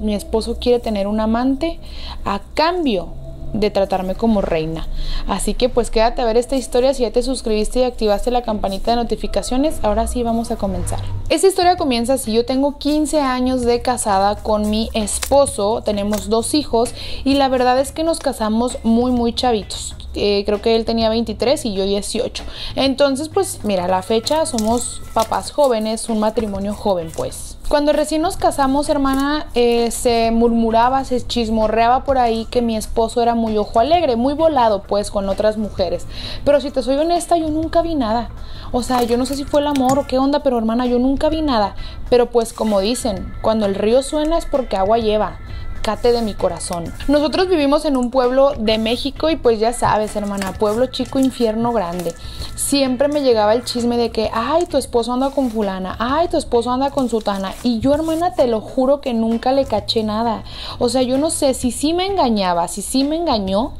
mi esposo quiere tener un amante a cambio de tratarme como reina. Así que pues quédate a ver esta historia. Si ya te suscribiste y activaste la campanita de notificaciones, ahora sí vamos a comenzar. Esta historia comienza así: yo tengo 15 años de casada con mi esposo, tenemos 2 hijos y la verdad es que nos casamos muy chavitos. Creo que él tenía 23 y yo 18. Entonces pues mira, a la fecha somos papás jóvenes, un matrimonio joven pues. Cuando recién nos casamos, hermana, se murmuraba, se chismorreaba por ahí que mi esposo era muy ojo alegre, muy volado pues con otras mujeres. Pero si te soy honesta, yo nunca vi nada. O sea, yo no sé si fue el amor o qué onda, pero hermana, yo nunca vi nada. Pero pues como dicen, cuando el río suena es porque agua lleva. Cate de mi corazón. Nosotros vivimos en un pueblo de México y pues ya sabes, hermana, pueblo chico, infierno grande. Siempre me llegaba el chisme de que, ay, tu esposo anda con fulana, ay, tu esposo anda con sutana. Y yo, hermana, te lo juro que nunca le caché nada. O sea, yo no sé si sí me engañaba, si sí me engañó.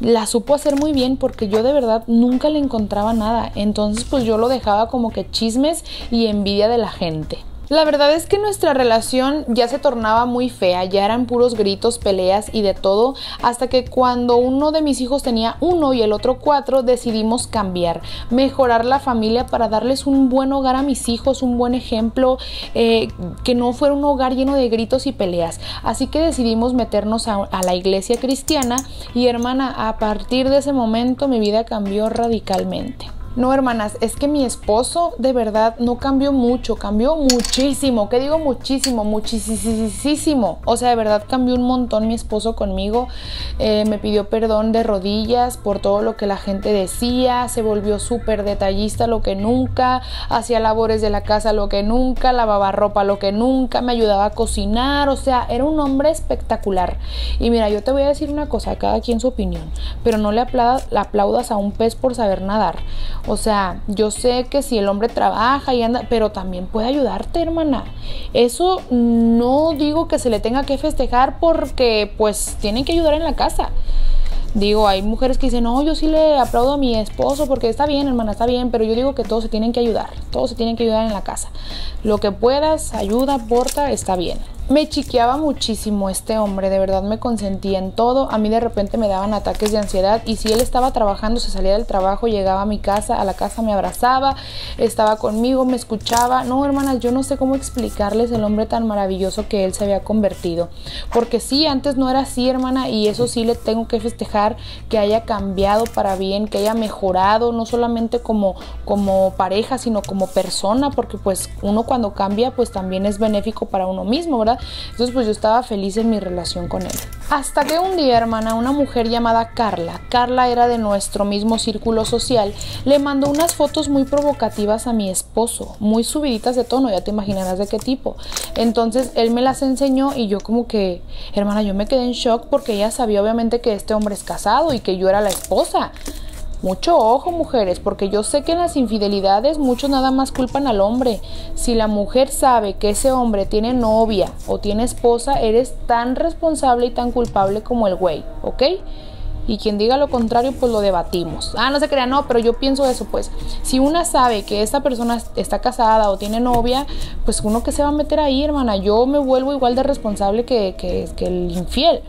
La supo hacer muy bien porque yo de verdad nunca le encontraba nada. Entonces pues yo lo dejaba como que chismes y envidia de la gente. La verdad es que nuestra relación ya se tornaba muy fea, ya eran puros gritos, peleas y de todo, hasta que cuando uno de mis hijos tenía 1 y el otro 4, decidimos cambiar, mejorar la familia para darles un buen hogar a mis hijos, un buen ejemplo, que no fuera un hogar lleno de gritos y peleas. Así que decidimos meternos a la iglesia cristiana y, hermana, a partir de ese momento mi vida cambió radicalmente. No, hermanas, es que mi esposo de verdad no cambió mucho, cambió muchísimo. ¿Qué digo muchísimo? Muchísimo. O sea, de verdad cambió un montón mi esposo conmigo. Me pidió perdón de rodillas por todo lo que la gente decía. Se volvió súper detallista, lo que nunca. Hacía labores de la casa, lo que nunca. Lavaba ropa, lo que nunca. Me ayudaba a cocinar. O sea, era un hombre espectacular. Y mira, yo te voy a decir una cosa, cada quien su opinión. Pero no le aplaudas a un pez por saber nadar. O sea, yo sé que si el hombre trabaja y anda, pero también puede ayudarte, hermana. Eso no digo que se le tenga que festejar porque pues tienen que ayudar en la casa. Digo, hay mujeres que dicen, no, yo sí le aplaudo a mi esposo porque está bien, hermana, está bien, pero yo digo que todos se tienen que ayudar. Todos se tienen que ayudar en la casa. Lo que puedas, ayuda, aporta, está bien. Me chiqueaba muchísimo este hombre, de verdad me consentía en todo. A mí de repente me daban ataques de ansiedad y si él estaba trabajando, se salía del trabajo, llegaba a mi casa, a la casa me abrazaba, estaba conmigo, me escuchaba. No, hermanas, yo no sé cómo explicarles el hombre tan maravilloso que él se había convertido. Porque sí, antes no era así, hermana, y eso sí le tengo que festejar, que haya cambiado para bien, que haya mejorado, no solamente como pareja, sino como persona, porque pues uno cuando cambia, pues también es benéfico para uno mismo, ¿verdad? Entonces pues yo estaba feliz en mi relación con él. Hasta que un día, hermana, una mujer llamada Carla era de nuestro mismo círculo social, le mandó unas fotos muy provocativas a mi esposo, muy subiditas de tono, ya te imaginarás de qué tipo. Entonces él me las enseñó y yo como que, hermana, yo me quedé en shock porque ella sabía obviamente que este hombre es casado y que yo era la esposa. Mucho ojo, mujeres, porque yo sé que en las infidelidades muchos nada más culpan al hombre. Si la mujer sabe que ese hombre tiene novia o tiene esposa, eres tan responsable y tan culpable como el güey, ¿ok? Y quien diga lo contrario, pues lo debatimos. Ah, no se crean, no, pero yo pienso eso, pues. Si una sabe que esta persona está casada o tiene novia, pues uno que se va a meter ahí, hermana. Yo me vuelvo igual de responsable que el infiel.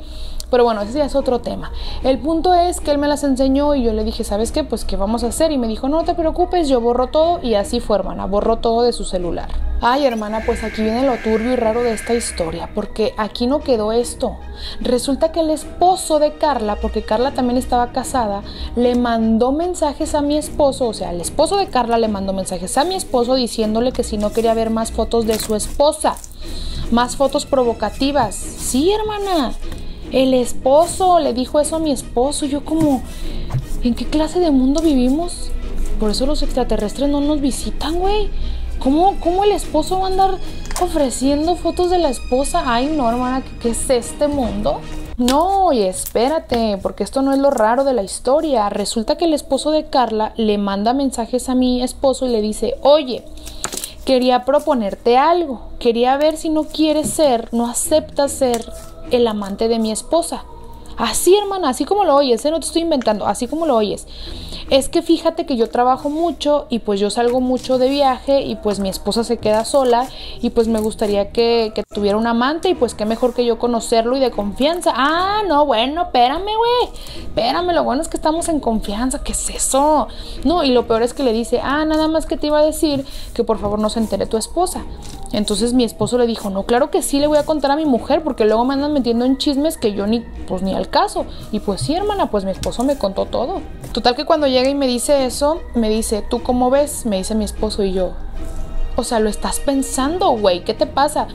Pero bueno, ese ya es otro tema. El punto es que él me las enseñó y yo le dije, ¿sabes qué? Pues, ¿qué vamos a hacer? Y me dijo, no te preocupes, yo borro todo. Y así fue, hermana, borró todo de su celular. Ay, hermana, pues aquí viene lo turbio y raro de esta historia, porque aquí no quedó esto. Resulta que el esposo de Carla, porque Carla también estaba casada, le mandó mensajes a mi esposo, o sea, el esposo de Carla le mandó mensajes a mi esposo diciéndole que si no quería ver más fotos de su esposa, más fotos provocativas. Sí, hermana. El esposo le dijo eso a mi esposo. Yo como, ¿en qué clase de mundo vivimos? Por eso los extraterrestres no nos visitan, güey. ¿Cómo el esposo va a andar ofreciendo fotos de la esposa? Ay, no, hermana, ¿qué es este mundo? No, y espérate, porque esto no es lo raro de la historia. Resulta que el esposo de Carla le manda mensajes a mi esposo y le dice, oye, quería proponerte algo. Quería ver si no quieres ser, no aceptas ser el amante de mi esposa. Así, hermana, así como lo oyes, no te estoy inventando, así como lo oyes. Es que fíjate que yo trabajo mucho y pues yo salgo mucho de viaje y pues mi esposa se queda sola y pues me gustaría que tuviera un amante y pues qué mejor que yo conocerlo y de confianza. Ah, no, bueno, espérame, güey, espérame, lo bueno es que estamos en confianza, ¿qué es eso? No, y lo peor es que le dice, ah, nada más que te iba a decir que por favor no se entere tu esposa. Entonces mi esposo le dijo, no, claro que sí le voy a contar a mi mujer porque luego me andan metiendo en chismes que yo ni al caso. Y pues sí, hermana, pues mi esposo me contó todo. Total que cuando llega y me dice eso, me dice, ¿tú cómo ves? Me dice mi esposo y yo, o sea, lo estás pensando, güey, ¿qué te pasa?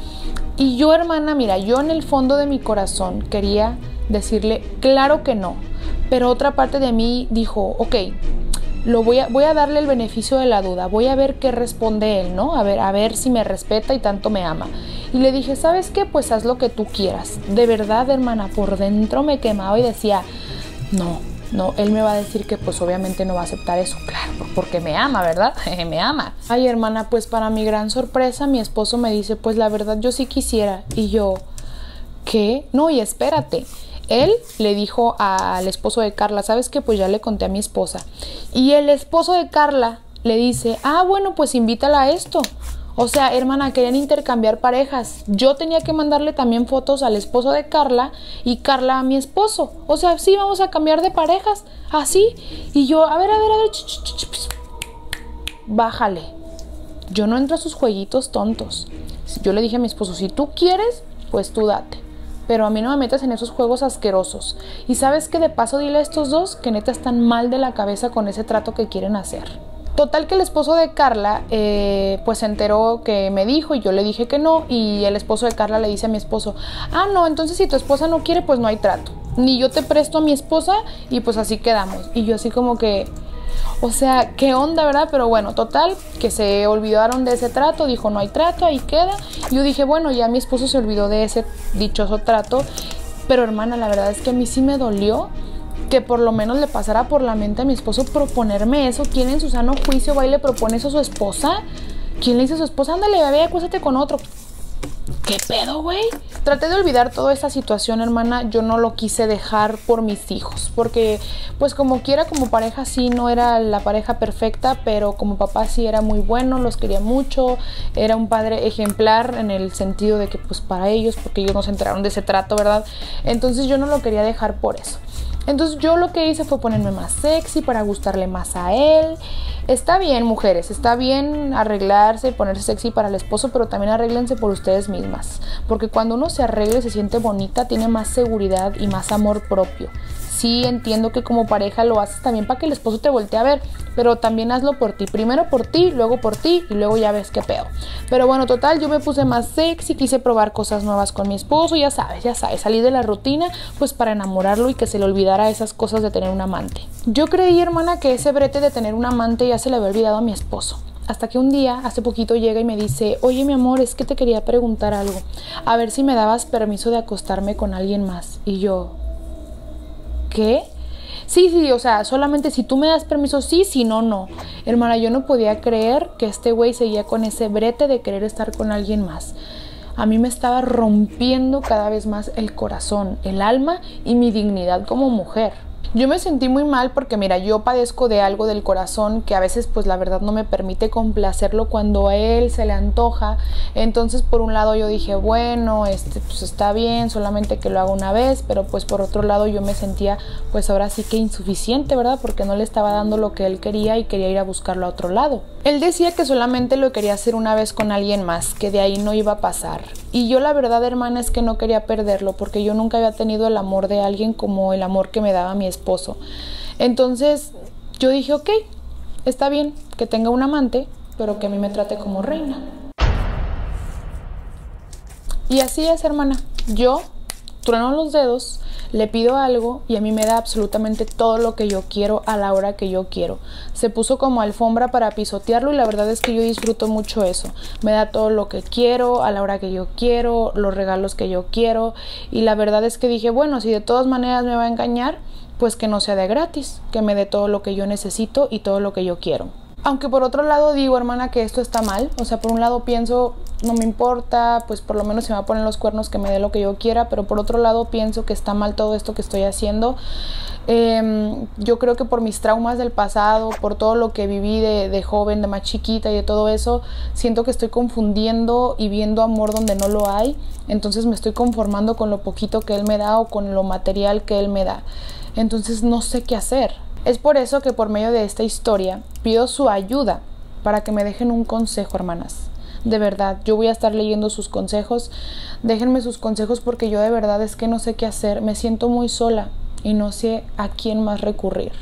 Y yo, hermana, mira, yo en el fondo de mi corazón quería decirle, claro que no. Pero otra parte de mí dijo, ok, voy a darle el beneficio de la duda, voy a ver qué responde él, ¿no? A ver si me respeta y tanto me ama. Y le dije, ¿sabes qué? Pues haz lo que tú quieras. De verdad, hermana, por dentro me quemaba y decía, no, él me va a decir que pues obviamente no va a aceptar eso, claro, porque me ama, ¿verdad? Me ama. Ay, hermana, pues para mi gran sorpresa mi esposo me dice, pues la verdad yo sí quisiera. Y yo, ¿qué? No, y espérate. Él le dijo al esposo de Carla, ¿sabes qué? Pues ya le conté a mi esposa. Y el esposo de Carla le dice, ah, bueno, pues invítala a esto. O sea, hermana, querían intercambiar parejas. Yo tenía que mandarle también fotos al esposo de Carla y Carla a mi esposo. O sea, sí, vamos a cambiar de parejas, así. Y yo, a ver, bájale. Yo no entro a sus jueguitos tontos. Yo le dije a mi esposo, si tú quieres, pues tú date. Pero a mí no me metas en esos juegos asquerosos. Y sabes que de paso dile a estos dos que neta están mal de la cabeza con ese trato que quieren hacer. Total que el esposo de Carla pues se enteró que me dijo y yo le dije que no. Y el esposo de Carla le dice a mi esposo, ah no, entonces si tu esposa no quiere pues no hay trato. Ni yo te presto a mi esposa y pues así quedamos. Y yo así como que, o sea, qué onda, ¿verdad? Pero bueno, total, que se olvidaron de ese trato, dijo no hay trato, ahí queda. Yo dije, bueno, ya mi esposo se olvidó de ese dichoso trato, pero hermana, la verdad es que a mí sí me dolió que por lo menos le pasara por la mente a mi esposo proponerme eso. ¿Quién en su sano juicio va y le propone eso a su esposa? ¿Quién le dice a su esposa, ándale, bebé, acuéstate con otro? ¿Qué pedo, güey? Traté de olvidar toda esta situación, hermana. Yo no lo quise dejar por mis hijos. Porque, pues como quiera, como pareja sí no era la pareja perfecta, pero como papá sí era muy bueno, los quería mucho. Era un padre ejemplar en el sentido de que, pues para ellos, porque ellos no se enteraron de ese trato, ¿verdad? Entonces yo no lo quería dejar por eso. Entonces yo lo que hice fue ponerme más sexy para gustarle más a él. Está bien, mujeres, está bien arreglarse, ponerse sexy para el esposo, pero también arréglense por ustedes mismas. Porque cuando uno se arregle, se siente bonita, tiene más seguridad y más amor propio. Sí, entiendo que como pareja lo haces también para que el esposo te voltee a ver, pero también hazlo por ti. Primero por ti y luego ya ves qué pedo. Pero bueno, total, yo me puse más sexy, quise probar cosas nuevas con mi esposo, ya sabes, salí de la rutina pues para enamorarlo y que se le olvidara a esas cosas de tener un amante. Yo creí, hermana, que ese brete de tener un amante ya se le había olvidado a mi esposo. Hasta que un día, hace poquito, llega y me dice, oye, mi amor, es que te quería preguntar algo. A ver si me dabas permiso de acostarme con alguien más. Y yo, ¿qué? Sí, o sea, solamente si tú me das permiso, sí, si no, no. Hermana, yo no podía creer que este güey seguía con ese brete de querer estar con alguien más. A mí me estaba rompiendo cada vez más el corazón, el alma y mi dignidad como mujer. Yo me sentí muy mal porque, mira, yo padezco de algo del corazón que a veces, pues, la verdad no me permite complacerlo cuando a él se le antoja. Entonces, por un lado yo dije, bueno, pues está bien, solamente que lo haga una vez. Pero, pues, por otro lado yo me sentía, pues, ahora sí que insuficiente, ¿verdad? Porque no le estaba dando lo que él quería y quería ir a buscarlo a otro lado. Él decía que solamente lo quería hacer una vez con alguien más, que de ahí no iba a pasar. Y yo la verdad, hermana, es que no quería perderlo porque yo nunca había tenido el amor de alguien como el amor que me daba mi esposo. Entonces yo dije, ok, está bien que tenga un amante, pero que a mí me trate como reina. Y así es, hermana. Yo trueno los dedos, le pido algo y a mí me da absolutamente todo lo que yo quiero a la hora que yo quiero. Se puso como alfombra para pisotearlo y la verdad es que yo disfruto mucho eso. Me da todo lo que quiero, a la hora que yo quiero, los regalos que yo quiero. Y la verdad es que dije, bueno, si de todas maneras me va a engañar, pues que no sea de gratis, que me dé todo lo que yo necesito y todo lo que yo quiero. Aunque por otro lado digo, hermana, que esto está mal. O sea, por un lado pienso, no me importa, pues por lo menos se me va a poner los cuernos, que me dé lo que yo quiera, pero por otro lado pienso que está mal todo esto que estoy haciendo. Yo creo que por mis traumas del pasado, por todo lo que viví de joven, de más chiquita y de todo eso, siento que estoy confundiendo y viendo amor donde no lo hay, entonces me estoy conformando con lo poquito que él me da o con lo material que él me da, entonces no sé qué hacer. Es por eso que por medio de esta historia pido su ayuda para que me dejen un consejo, hermanas. De verdad, yo voy a estar leyendo sus consejos, déjenme sus consejos porque yo de verdad es que no sé qué hacer, me siento muy sola y no sé a quién más recurrir.